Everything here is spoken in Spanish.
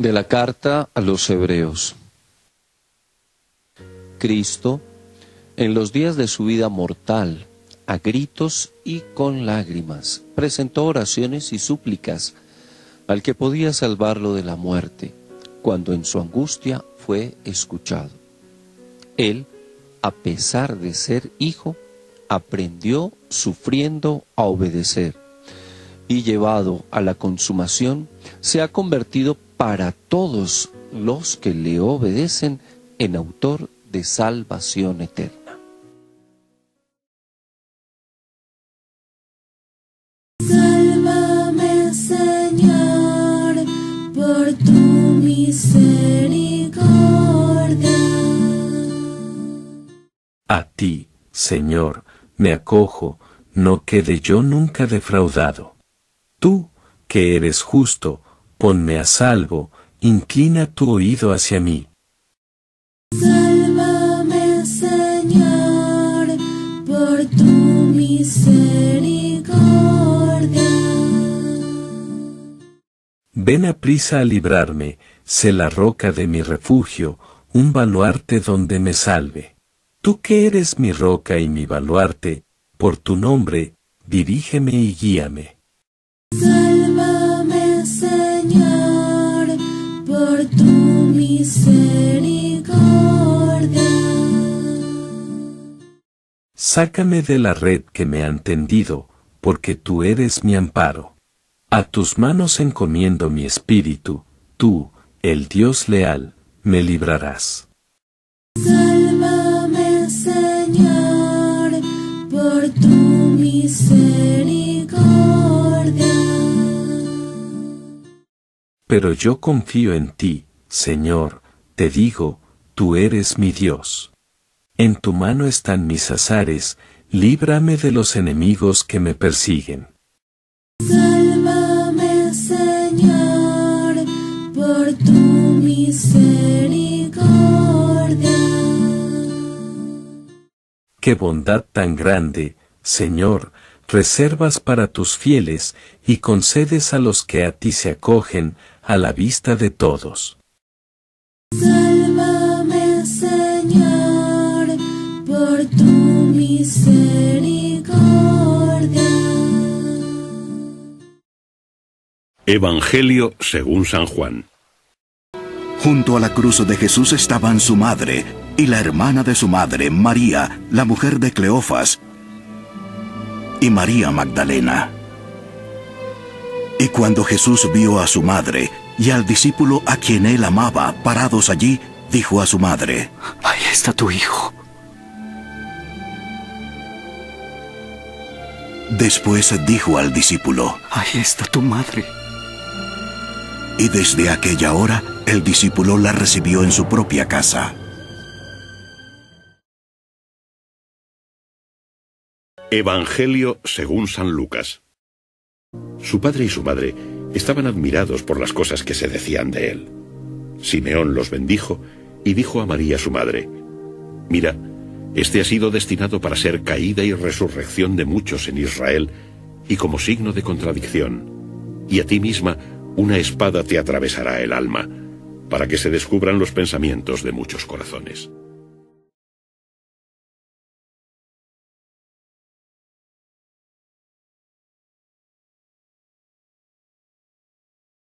de la carta a los Hebreos. Cristo, en los días de su vida mortal, a gritos y con lágrimas, presentó oraciones y súplicas al que podía salvarlo de la muerte, cuando en su angustia fue escuchado. Él, a pesar de ser hijo, aprendió sufriendo a obedecer, y llevado a la consumación, se ha convertido para todos los que le obedecen en autor de salvación eterna. Sálvame, Señor, por tu misericordia. A ti, Señor, me acojo, no quede yo nunca defraudado. Tú, que eres justo, ponme a salvo, inclina tu oído hacia mí. Sálvame, Señor, por tu misericordia. Ven aprisa a librarme, sé la roca de mi refugio, un baluarte donde me salve. Tú que eres mi roca y mi baluarte, por tu nombre, dirígeme y guíame. Sálvame, Señor, por tu misericordia. Sácame de la red que me han tendido, porque tú eres mi amparo. A tus manos encomiendo mi espíritu, tú, el Dios leal, me librarás. Sálvame, Señor, por tu misericordia. Pero yo confío en ti, Señor, te digo, tú eres mi Dios. En tu mano están mis azares, líbrame de los enemigos que me persiguen. Sálvame, Señor, por tu misericordia. Qué bondad tan grande, Señor, reservas para tus fieles, y concedes a los que a ti se acogen, a la vista de todos. Sálvame, Señor, por tu misericordia. Evangelio según San Juan. Junto a la cruz de Jesús estaban su madre, y la hermana de su madre, María, la mujer de Cleofas, y María Magdalena. Y cuando Jesús vio a su madre y al discípulo a quien él amaba parados allí, dijo a su madre: «Ahí está tu hijo». Después dijo al discípulo: «Ahí está tu madre». Y desde aquella hora el discípulo la recibió en su propia casa. Evangelio según San Lucas. Su padre y su madre estaban admirados por las cosas que se decían de él. Simeón los bendijo y dijo a María su madre: «Mira, este ha sido destinado para ser caída y resurrección de muchos en Israel, y como signo de contradicción. Y a ti misma una espada te atravesará el alma, para que se descubran los pensamientos de muchos corazones».